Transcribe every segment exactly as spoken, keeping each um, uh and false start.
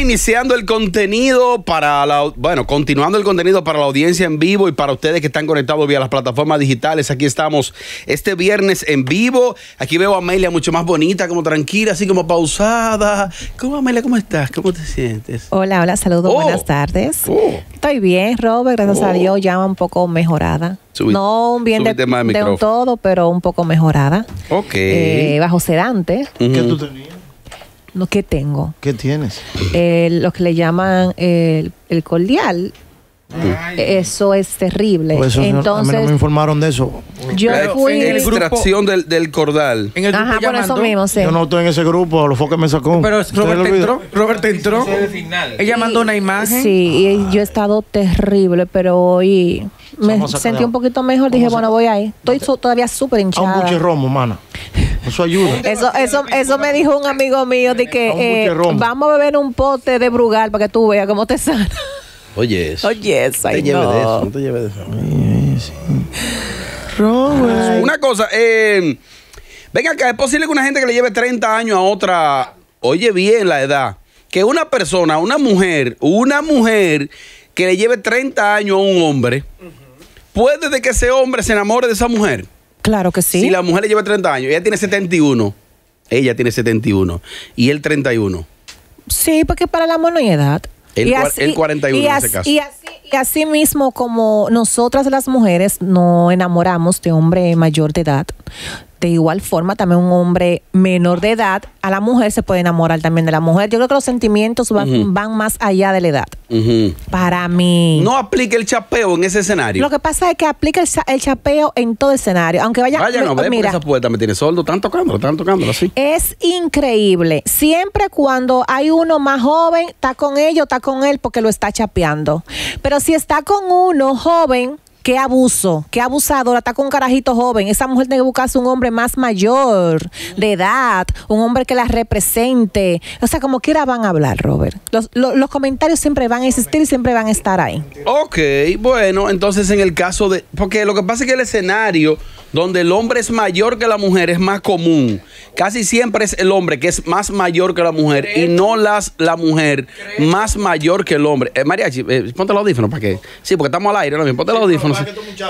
iniciando el contenido para la, bueno, continuando el contenido para la audiencia en vivo y para ustedes que están conectados vía las plataformas digitales. Aquí estamos este viernes en vivo. Aquí veo a Amelia mucho más bonita, como tranquila, así como pausada. ¿Cómo, Amelia? ¿Cómo estás? ¿Cómo te sientes? Hola, hola, saludos, oh. buenas tardes. Oh. Estoy bien, Robert, gracias oh. a Dios, ya un poco mejorada. Subite, no un bien de, de un todo, pero un poco mejorada. Ok. Eh, bajo sedante. Uh-huh. ¿Qué tú tenías? No, ¿qué tengo? ¿Qué tienes? Eh, lo que le llaman el, el cordial. Ay. Eso es terrible. Pues eso, entonces, a mí no me informaron de eso. Yo claro, fui en el extracción del, del cordal. En el grupo. Ajá, por llamando, eso mismo, sí. Yo no estoy en ese grupo, lo fue que me sacó. Pero Robert entró. Robert entró. Ella mandó una imagen. Sí, ay, y yo he estado terrible, pero hoy me sentí un poquito mejor. Dije, bueno, voy ahí. Estoy su, todavía súper hinchada. Un buche romo, mana. Eso ayuda. Eso, eso, eso me dijo un amigo mío de que eh, vamos a beber un pote de Brugal para que tú veas cómo te sana. Oye, eso. Oye, eso. Te lleves no. de eso, no te lleves de eso. Ay, sí. Robert. Una cosa, eh, ven acá, es posible que una gente que le lleve treinta años a otra, oye bien la edad, que una persona, una mujer, una mujer que le lleve treinta años a un hombre, uh-huh. puede de que ese hombre se enamore de esa mujer. Claro que sí. Si la mujer le lleva treinta años, ella tiene setenta y uno, ella tiene setenta y uno y él treinta y uno. Sí, porque para el amor no hay edad. El, así, el cuarenta y uno y así, en ese caso. Y así, y así mismo como nosotras las mujeres nos enamoramos de hombre mayor de edad, de igual forma también un hombre menor de edad, a la mujer se puede enamorar también de la mujer. Yo creo que los sentimientos van, uh-huh. van más allá de la edad. Uh-huh. Para mí. No aplica el chapeo en ese escenario. Lo que pasa es que aplica el, el chapeo en todo escenario. Aunque vaya... Vaya, no, ve, mira, por esa puerta me tiene soldo. Están tocándolo, están tocándolo, así. Es increíble. Siempre cuando hay uno más joven, está con ellos, está con él porque lo está chapeando. Pero si está con uno joven... Qué abuso, qué abusadora, está con un carajito joven. Esa mujer tiene que buscarse un hombre más mayor de edad, un hombre que la represente. O sea, como quiera van a hablar, Robert. Los, los, los comentarios siempre van a existir y siempre van a estar ahí. Ok, bueno, entonces en el caso de... Porque lo que pasa es que el escenario donde el hombre es mayor que la mujer es más común. Casi siempre es el hombre que es más mayor que la mujer y no las la mujer más mayor que el hombre. Eh, Mariachi, eh, ponte el audífono para que... Sí, porque estamos al aire, ¿no? Ponte el audífono.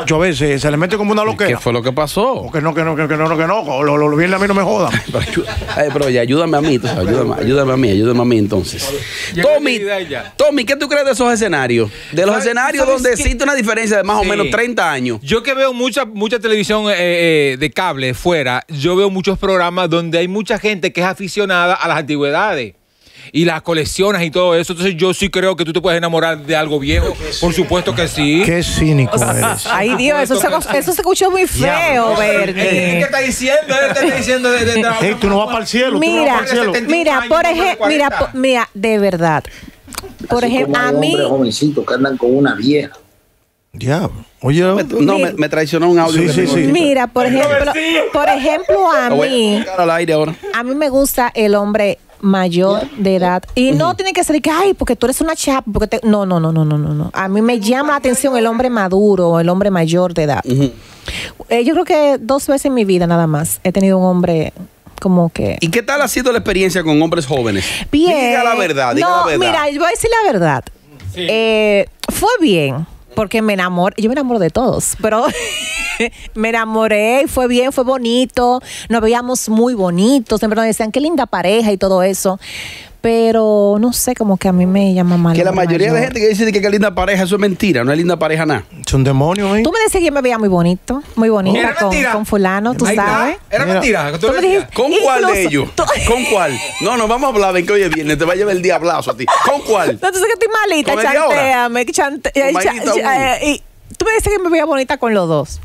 Yo a veces se le mete como una loquera. ¿Qué fue lo que pasó? Que no, que no, que no, que no. Lo, lo bien a mí no me jodan. Pero ya, ayúdame a mí, tú sabes, ayúdame, ayúdame a mí, ayúdame a mí entonces. Tommy, Tommy, ¿qué tú crees de esos escenarios? De los escenarios donde existe una diferencia de más o menos treinta años. Yo que veo mucha, mucha televisión eh, de cable fuera, yo veo muchos programas donde hay mucha gente que es aficionada a las antigüedades. Y las colecciones y todo eso. Entonces yo sí creo que tú te puedes enamorar de algo viejo. Por supuesto que sí. Qué cínico eres. Ay, Dios, eso se, eso se escuchó muy feo, Bernie. ¿Qué está diciendo? ¿Qué está diciendo? De, de, de, hey, tú no vas para el cielo. Mira, tú no vas para el cielo. Mira, por ejemplo, mira, por, mira, de verdad. Por ejemplo, a mí... Hombres jovencitos que andan con una vieja. Diablo. Oye, no, no me, me traicionó un audio. Sí, que sí, sí. Mira, por ejemplo, por ejemplo, a mí... A mí me gusta el hombre... mayor de edad y uh-huh. no tiene que ser que ay porque tú eres una chapa porque te... no, no no no no no a mí me llama la atención el hombre maduro, el hombre mayor de edad. Uh-huh. eh, yo creo que dos veces en mi vida nada más he tenido un hombre como que... ¿Y qué tal ha sido la experiencia con hombres jóvenes? Bien. Diga la verdad, diga no, la verdad. Mira, yo voy a decir la verdad. Sí. eh, fue bien porque me enamoré, yo me enamoro de todos, pero me enamoré y fue bien, fue bonito, nos veíamos muy bonitos, siempre nos decían qué linda pareja y todo eso, pero no sé, como que a mí me llama mal. Que la mayoría mayor. de la gente que dice que qué linda pareja, eso es mentira, no es linda pareja nada. Es un demonio, ¿eh? Tú me decías que yo me veía muy bonito, muy bonita con, con fulano, tú sabes. Era mentira. ¿Tú me dijiste, ¿Con incluso, cuál de ellos? Tú... ¿Con cuál? No, no, vamos a hablar, ven que hoy es viernes, te va a llevar el diablazo a ti. ¿Con cuál? No, tú sabes que estoy malita, chanteame, chanteame. Tú me dices que me veía bonita con los dos.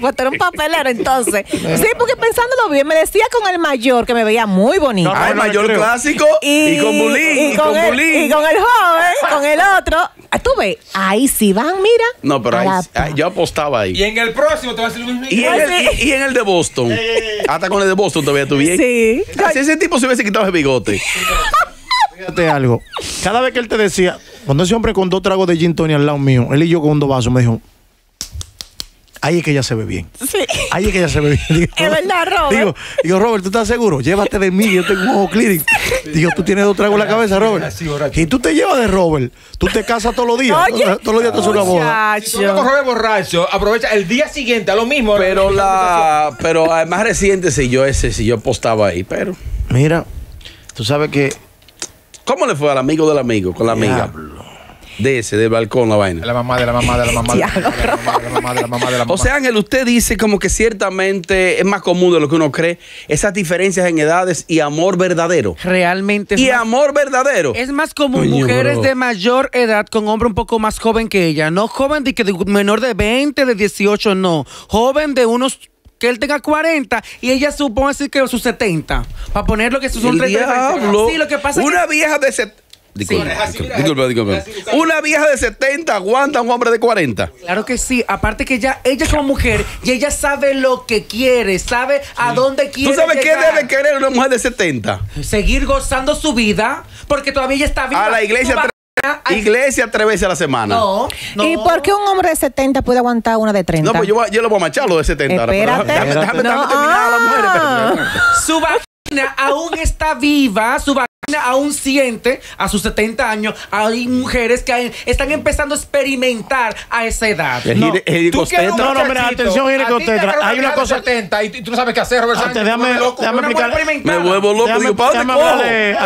Pues era un papelero entonces. Sí, porque pensándolo bien, me decía con el mayor que me veía muy bonita. No, no, ah, el mayor no clásico y, y con Bulín. Y con, y con, el, Bulín. Y con el joven, con el otro. Tú ves, ahí sí van, mira. No, pero ahí, ahí, yo apostaba ahí. Y en el próximo te va a hacer lo mismo. Y, y, y en el de Boston. Eh. Hasta con el de Boston todavía tú bien. Sí. Así ese tipo se hubiese quitado el bigote. Fíjate algo. Cada vez que él te decía... Cuando ese hombre con dos tragos de Gin Tony al lado mío, él y yo con dos vasos, me dijo, Ahí es que ella se ve bien. Sí. Ahí es que ella se ve bien. Digo, es verdad, Robert. Digo, digo, Robert, ¿tú estás seguro? Llévate de mí, yo tengo un ojo clínico. Digo, tú tienes dos tragos en la cabeza, Robert. Y tú te llevas de Robert. Tú te casas todos los días. Oye, todos los días te haces una boda. Si tú con Robert borracho, aprovecha el día siguiente a lo mismo. Pero la, pero además reciente, si yo ese, si yo postaba ahí, pero. Mira, tú sabes que. ¿Cómo le fue al amigo del amigo con la amiga? De ese, del balcón, la vaina. La mamá de la mamá de la mamá de la mamá de la mamá de la mamá de la mamá. O sea, Ángel, usted dice como que ciertamente es más común de lo que uno cree esas diferencias en edades y amor verdadero. Realmente. Y amor verdadero. Es más común mujeres de mayor edad con hombre un poco más joven que ella. No joven de que menor de veinte, de dieciocho, no. Joven de unos... que él tenga cuarenta y ella supongo así que sus setenta. Para poner lo que sus son treinta. Sí, lo que pasa una que... vieja de setenta. Disculpa, sí. disculpa, disculpa. Una vieja de setenta aguanta a un hombre de cuarenta. Claro que sí. Aparte que ya ella como mujer y ella sabe lo que quiere, sabe a dónde quiere. ¿Tú sabes llegar? Qué debe querer una mujer de setenta? Seguir gozando su vida porque todavía ella está viva. A la iglesia. Iglesia tres veces a la semana. No, no. ¿Y por qué un hombre de setenta puede aguantar una de treinta? No, pues yo, yo lo voy a machar lo de setenta. Espérate. Ahora, pero déjame, déjame, déjame no. terminar a la mujer. Espérate. Su vagina aún está viva, su vagina aún siente a sus setenta años. Hay mujeres que hay, están empezando a experimentar a esa edad. El no, el ¿tú quieres un no, no, mira, atención, ginecostetra. Hay una cosa. setenta, y, y tú no sabes qué hacer, Robert. Antes, déjame, déjame explicar. Me vuelvo loco. Déjame, digo, déjame hablarle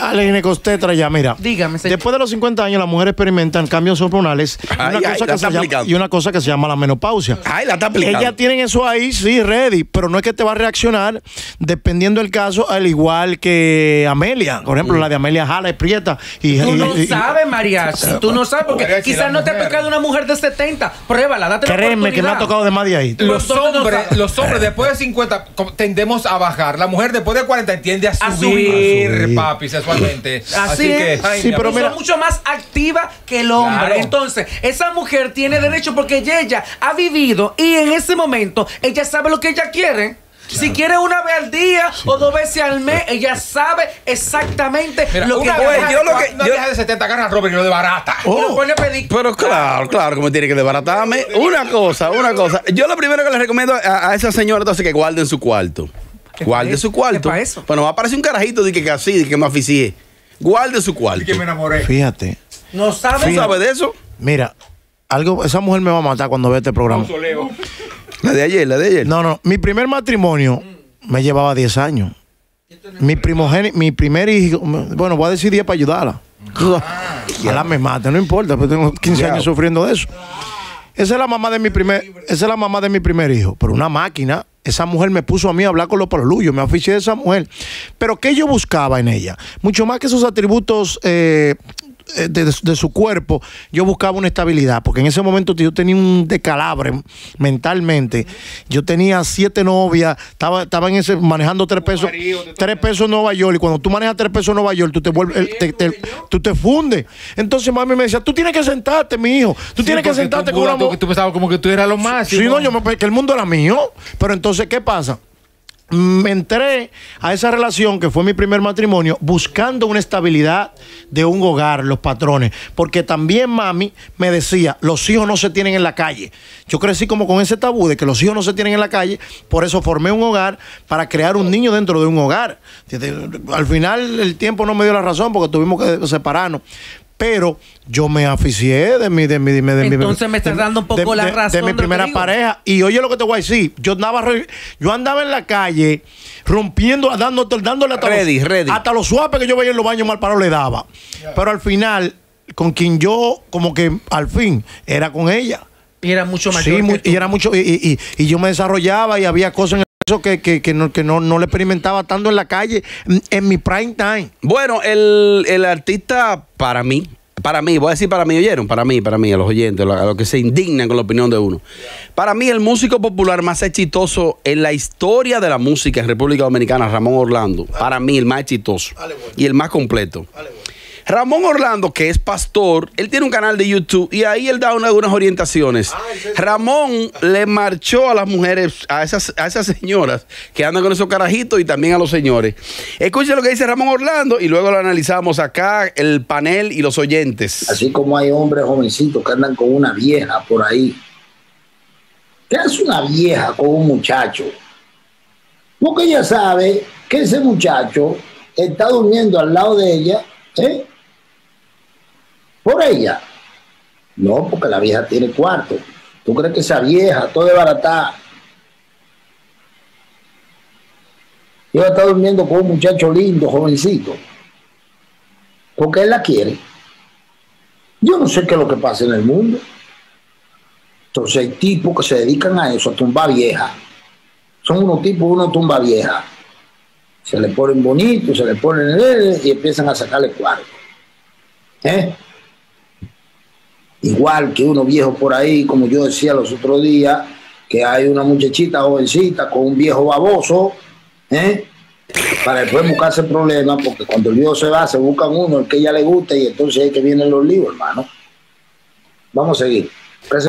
a la ginecostetra ya, mira. Dígame, señor. Después de los cincuenta años, las mujeres experimentan cambios hormonales ay, una ay, cosa ay, que se llama, y una cosa que se llama la menopausia. Ay, la está aplicando. Ellas tienen eso ahí, sí, ready, pero no es que te va a reaccionar dependiendo del caso, al igual que Amelia. Por ejemplo, la de Amelia Jala es prieta. Y, tú no y, sabes, Mariachi. Tú no sabes, porque Mariachi, quizás no te ha tocado una mujer de setenta. Pruébala, date la oportunidad. Créeme que me ha tocado de más de ahí. Los, los hombres, no los hombres después de cincuenta tendemos a bajar. La mujer después de cuarenta tiende a subir, a subir, a subir. Papi, sexualmente. Así, Así que ay, sí, pero mira, son mucho más activa que el hombre. Claro. Entonces, esa mujer tiene derecho porque ella ha vivido y en ese momento ella sabe lo que ella quiere. Claro. Si quiere una vez al día sí. o dos veces al mes, ella sabe exactamente mira, lo que una vez, yo lo que. Una vieja de setenta agarra a Robert y lo desbarata. Oh, y lo pone a pedir. Pero claro, claro, como tiene que desbaratarme. Una cosa, una cosa. Yo lo primero que les recomiendo a, a esa señora, entonces, que guarden su cuarto. Guarden su cuarto. ¿Qué eso? Bueno, va a aparecer un carajito de que así, de que me aficié. Guarden su cuarto. Y que me enamoré. Fíjate. ¿No sabes? ¿No sabes de eso? Mira, algo, esa mujer me va a matar cuando ve este programa. Consoleo. La de ayer, la de ayer. No, no. Mi primer matrimonio me llevaba diez años. Mi primogénito, mi primer hijo... Bueno, voy a decir diez para ayudarla. Ah, Ojalá me mate, no importa, pero tengo quince yeah. años sufriendo de eso. Esa es la mamá de mi primer... Esa es la mamá de mi primer hijo. Pero una máquina... Esa mujer me puso a mí a hablar con los paloluyos, me afiché de esa mujer. Pero ¿qué yo buscaba en ella? Mucho más que esos atributos... Eh, De, de, de su cuerpo, yo buscaba una estabilidad, porque en ese momento yo tenía un descalabre mentalmente. Yo tenía siete novias, estaba, estaba en ese, manejando tres pesos, tres pesos en Nueva York, y cuando tú manejas tres pesos en Nueva York, tú te vuelves, te, te, te, tú te fundes. Entonces mami me decía, tú tienes que sentarte, mi hijo, tú sí, tienes que sentarte tú, con una mujer. Tú pensabas como que tú eras lo más. Sí, sí, no, yo me, que el mundo era mío, pero entonces, ¿qué pasa? Me entré a esa relación que fue mi primer matrimonio buscando una estabilidad de un hogar, los patrones, porque también mami me decía, los hijos no se tienen en la calle. Yo crecí como con ese tabú de que los hijos no se tienen en la calle, por eso formé un hogar para crear un niño dentro de un hogar. Al final el tiempo no me dio la razón porque tuvimos que separarnos. Pero yo me aficié de mi... De mi, de mi de Entonces mi, me estás de, dando un poco de, la razón. De, de mi de primera pareja. Y oye lo que te voy a decir. Yo andaba, re, yo andaba en la calle rompiendo, dando, dándole hasta ready, los, ready. hasta los suapes que yo veía en los baños mal parado le daba. Yeah. Pero al final, con quien yo como que al fin era con ella. Y era mucho mayor. Sí, muy, y, era mucho, y, y, y, y yo me desarrollaba y había cosas en el... Eso que, que, que, no, que no, no le experimentaba tanto en la calle, en, en mi prime time. Bueno, el, el artista para mí, para mí, voy a decir para mí, ¿oyeron? Para mí, para mí, a los oyentes, a los que se indignan con la opinión de uno. Para mí, el músico popular más exitoso en la historia de la música en República Dominicana, Ramón Orlando. Para mí, el más exitoso y el más completo. Ramón Orlando, que es pastor, él tiene un canal de YouTube y ahí él da una, unas orientaciones. Ramón le marchó a las mujeres, a esas, a esas señoras que andan con esos carajitos y también a los señores. Escuchen lo que dice Ramón Orlando y luego lo analizamos acá, el panel y los oyentes. Así como hay hombres jovencitos que andan con una vieja por ahí, ¿Qué hace una vieja con un muchacho? Porque ella sabe que ese muchacho está durmiendo al lado de ella, ¿eh? Por ella. No, porque la vieja tiene cuarto. ¿Tú crees que esa vieja, toda barata, ella está durmiendo con un muchacho lindo, jovencito? Porque él la quiere. Yo no sé qué es lo que pasa en el mundo. Entonces hay tipos que se dedican a eso, a tumbar viejas. Son unos tipos, uno tumba vieja. Se le ponen bonitos, se le ponen y empiezan a sacarle cuarto. ¿Eh? Igual que uno viejo por ahí, como yo decía los otros días, que hay una muchachita jovencita con un viejo baboso, ¿eh? Para después buscarse problemas, porque cuando el viejo se va, se buscan uno, el que ella le gusta, y entonces es que vienen los líos, hermano. Vamos a seguir.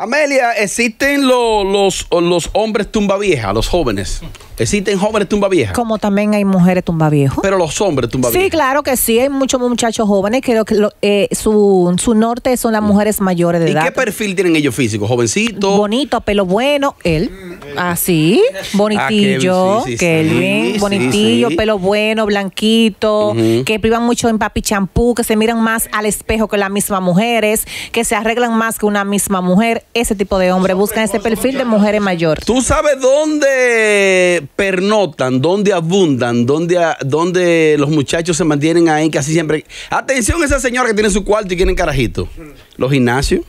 Amelia, ¿existen lo, los, los hombres tumbaviejas, los jóvenes? ¿Existen jóvenes tumbaviejas? Como también hay mujeres tumbaviejas. Pero los hombres tumbaviejas. Sí, claro que sí, hay muchos muchachos jóvenes que, lo, que lo, eh, su, su norte son las mujeres mayores de edad. ¿Y qué perfil tienen ellos físicos? ¿Jovencito? Bonito, pelo bueno, él, así, bonitillo, ah, Kevin, sí, sí, Kevin sí, bonitillo, sí, pelo bueno, blanquito, uh-huh. Que privan mucho en papi champú, que se miran más al espejo que las mismas mujeres, que se arreglan más que una misma mujer. Ese tipo de hombre buscan ese perfil de mujeres mayores. ¿Tú sabes dónde pernotan, dónde abundan, dónde, dónde los muchachos se mantienen ahí casi siempre? Atención a esa señora que tiene su cuarto y quieren carajito. Los gimnasios.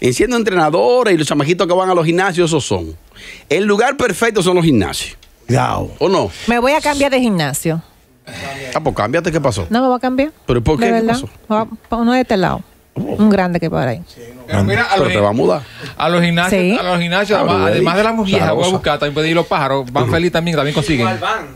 En siendo entrenadores y los chamajitos que van a los gimnasios, esos son. El lugar perfecto son los gimnasios. Cuidado. ¿O no? Me voy a cambiar de gimnasio. Ah, pues cámbiate, ¿qué pasó? No me voy a cambiar. ¿Pero por qué? ¿Qué pasó? Uno de este lado. Un grande que para ahí. Sí, no. Pero, mira, pero te va a mudar. A los gimnasios, sí. A los gimnasios, claro, además, además de las mujeres, voy a buscar, también pueden ir los pájaros, van uh-huh. feliz también, también consiguen.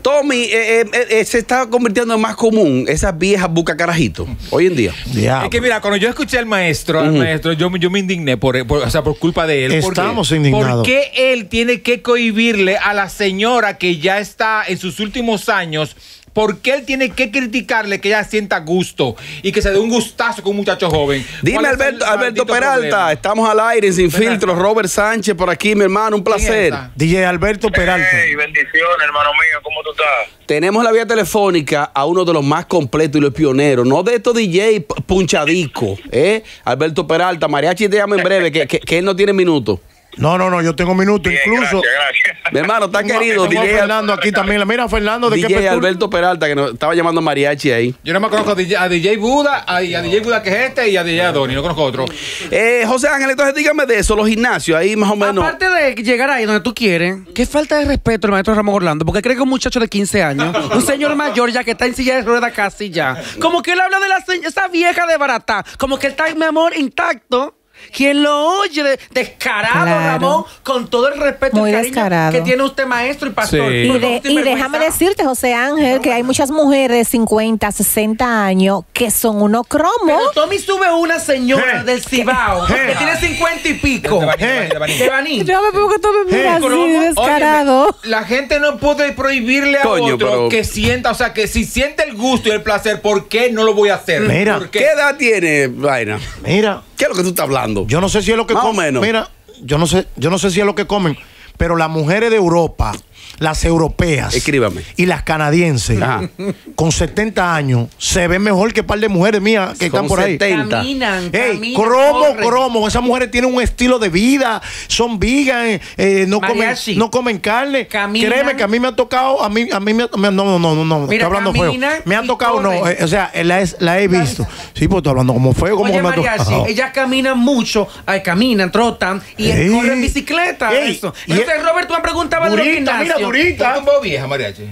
Tommy, eh, eh, eh, se está convirtiendo en más común esas viejas bucacarajitos hoy en día. Yeah, es que mira, cuando yo escuché al maestro, uh-huh. al maestro, yo, yo me indigné por, por, o sea, por culpa de él. Estamos ¿Por indignados. ¿Por qué él tiene que cohibirle a la señora que ya está en sus últimos años? ¿Por qué él tiene que criticarle que ella sienta gusto y que se dé un gustazo con un muchacho joven? Dime, Alberto, Alberto Peralta, problema? Estamos al aire, sin Peralta. Filtro. Robert Sánchez por aquí, mi hermano, un placer. D J Alberto Peralta. Hey, bendiciones, hermano mío, ¿cómo tú estás? Tenemos la vía telefónica a uno de los más completos y los pioneros, no de estos D J punchadico, ¿eh? Alberto Peralta, mariachi te llama en breve, que, que, que él no tiene minutos. No, no, no, yo tengo minutos, incluso. Gracias, gracias. Mi hermano, está querido. D J Fernando aquí también. Mira, Fernando, de D J Alberto Peralta, que nos estaba llamando mariachi ahí. Yo no me conozco a D J, a D J Buda, a, a D J Buda que es este, y a D J Adoni, no conozco otro. Eh, José Ángel, entonces dígame de eso, los gimnasios ahí más o menos. Aparte de llegar ahí donde tú quieres, qué falta de respeto el maestro Ramón Orlando, porque cree que un muchacho de quince años, un señor mayor ya que está en silla de ruedas casi ya, como que él habla de la esa vieja de barata, como que él está, mi amor, intacto. Quien lo oye, descarado, claro. Ramón, con todo el respeto muy y cariño descarado. Que tiene usted, maestro y pastor. Sí. Y, de, y déjame decirte, José Ángel, que hay muchas mujeres de cincuenta, sesenta años que son unos cromos. Pero Tommy sube una señora ¿Eh? Del Cibao ¿Eh? Que tiene cincuenta y pico. ¿Eh? De Baní. Yo me pongo que Tommy mira ¿Eh? Así, descarado. Óyeme, la gente no puede prohibirle a Coño, otro pero... que sienta, o sea, que si siente el gusto y el placer, ¿por qué no lo voy a hacer? Mira. ¿Por qué? ¿Qué edad tiene, vaina? Mira. ¿Qué es lo que tú estás hablando? Yo no sé si es lo que comen. Mira, yo no sé, yo no sé si es lo que comen, pero las mujeres de Europa, las europeas, escríbame, y las canadienses, ajá, con setenta años, se ven mejor que un par de mujeres mías que con están por setenta. Ahí. Caminan, hey, caminan, cromo, cromo. Esas mujeres tienen un estilo de vida, son vegan, eh, no, comen, no comen carne. Caminan. Créeme que a mí me ha tocado, a mí, a mí me ha, no, no, no, no, mira, estoy hablando feo. Me ha tocado, corren. No, eh, o sea, la, es, la he visto. Sí, pues estoy hablando como feo, como Oye, me María, ha sí, ellas caminan mucho, ay, caminan, trotan y ey, corren bicicleta. Ey, eso. Y entonces, ey, Robert, tú me preguntabas de gimnasio. Ahorita. ¿Tú tumbas vieja, mariachi?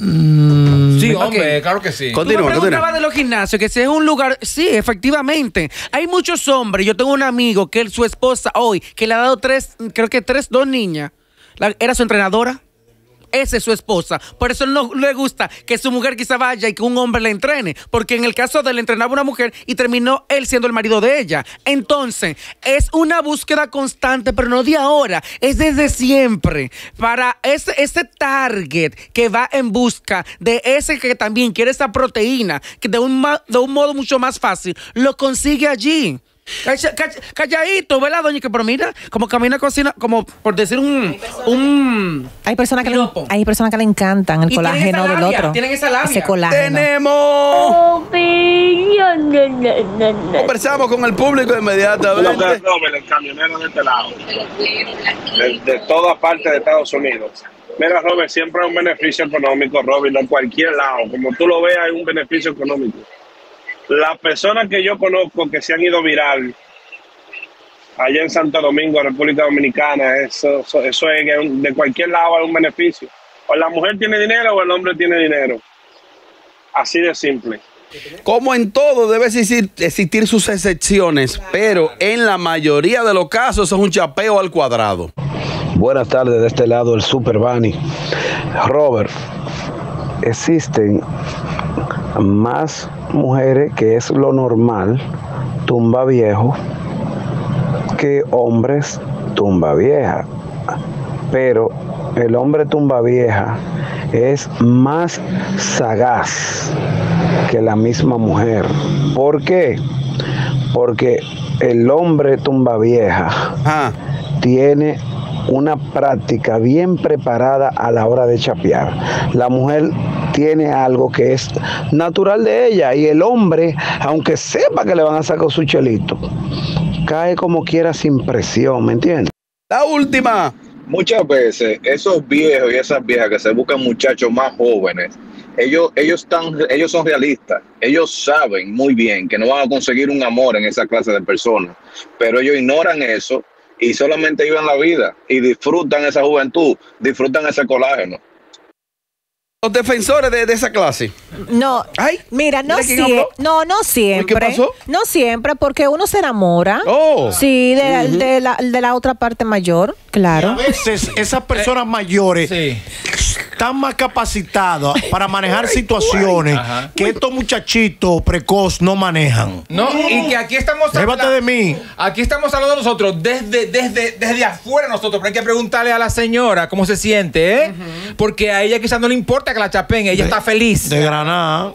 Mm, sí, hombre, okay. Claro que sí. Continúa, Tú me preguntabas de los gimnasios, que si es un lugar... Sí, efectivamente. Hay muchos hombres. Yo tengo un amigo que él, su esposa hoy, que le ha dado tres, creo que tres, dos niñas. La, era su entrenadora. Esa es su esposa. Por eso no le gusta que su mujer quizá vaya y que un hombre la entrene. Porque en el caso de él, entrenaba una mujer y terminó él siendo el marido de ella. Entonces, es una búsqueda constante, pero no de ahora. Es desde siempre. Para ese, ese target que va en busca de ese que también quiere esa proteína, que de un, de un modo mucho más fácil, lo consigue allí. Calla, calla, calladito, ¿verdad, doña? Que pero mira, como camina cocina, como por decir un... Hay personas que, un, hay personas que le encantan el colágeno del otro. Tienen esa labia. Ese colágeno. Tenemos... Conversamos con el público inmediatamente. Los no, camioneros de este lado, de, de toda parte de Estados Unidos. Mira, Robert, siempre hay un beneficio económico, Robert, en cualquier lado. Como tú lo veas, hay un beneficio económico. Las personas que yo conozco que se han ido viral allá en Santo Domingo, República Dominicana, eso, eso, eso es de cualquier lado hay un beneficio. O la mujer tiene dinero o el hombre tiene dinero. Así de simple. Como en todo, debe existir, existir sus excepciones, pero en la mayoría de los casos eso es un chapeo al cuadrado. Buenas tardes, de este lado el Super Bunny. Robert, existen más mujeres, que es lo normal, tumba viejo, que hombres tumba vieja. Pero el hombre tumba vieja es más sagaz que la misma mujer. ¿Por qué? Porque el hombre tumba vieja ah. tiene una práctica bien preparada a la hora de chapear. La mujer tiene algo que es natural de ella y el hombre, aunque sepa que le van a sacar su chelito, cae como quiera sin presión, ¿me entiendes? La última. Muchas veces esos viejos y esas viejas que se buscan muchachos más jóvenes, ellos, ellos, están, ellos son realistas, ellos saben muy bien que no van a conseguir un amor en esa clase de personas, pero ellos ignoran eso y solamente viven la vida y disfrutan esa juventud, disfrutan ese colágeno. Los defensores de, de esa clase. No, Ay, mira, no, si no, no siempre. ¿Qué pasó? No siempre, porque uno se enamora. Oh. Sí, de, uh-huh. de, la, de la otra parte mayor, claro. Y a veces esas personas eh, mayores sí. están más capacitadas para manejar situaciones Ajá. que estos muchachitos precoz no manejan. No, y que aquí estamos hablando de mí. Aquí estamos hablando nosotros desde, desde, desde afuera nosotros, pero hay que preguntarle a la señora cómo se siente, ¿eh? Uh-huh. Porque a ella quizás no le importa que la chapen, ella de, está feliz. De Granada.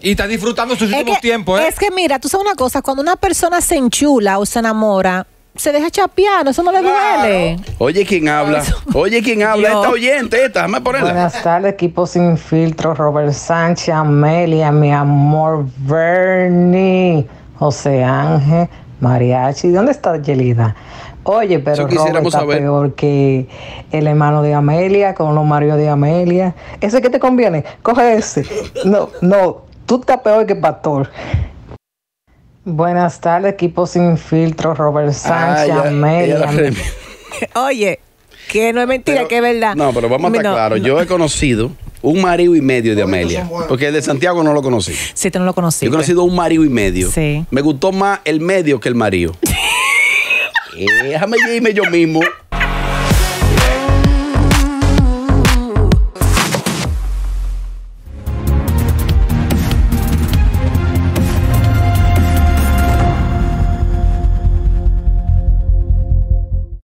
Y está disfrutando sus es últimos que, tiempos. ¿eh? Es que mira, tú sabes una cosa, cuando una persona se enchula o se enamora, se deja chapear, eso no le claro. duele. Oye, ¿quién habla? Oye, ¿quién habla? Yo. Esta oyente, esta, déjame ponerla. Buenas tardes, equipo sin filtro, Robert Sánchez, Amelia, mi amor, Bernie, José Ángel, Mariachi. ¿Dónde está Yelida? Oye, pero Robert está saber. peor que el hermano de Amelia, con los maridos de Amelia. ¿Ese que te conviene? Coge ese. No, no, tú estás peor que Pastor. Buenas tardes, equipo sin filtro, Robert Sánchez, ah, ya, Amelia. Ya me... Oye, que no es mentira, pero, que es verdad. No, pero vamos a estar no, claros. No. Yo he conocido un marido y medio de Amelia, porque el de Santiago no lo conocí. Sí, tú no lo conocí. Yo he conocido un marido y medio. Sí. Me gustó más el medio que el marido. Déjame irme yo mismo.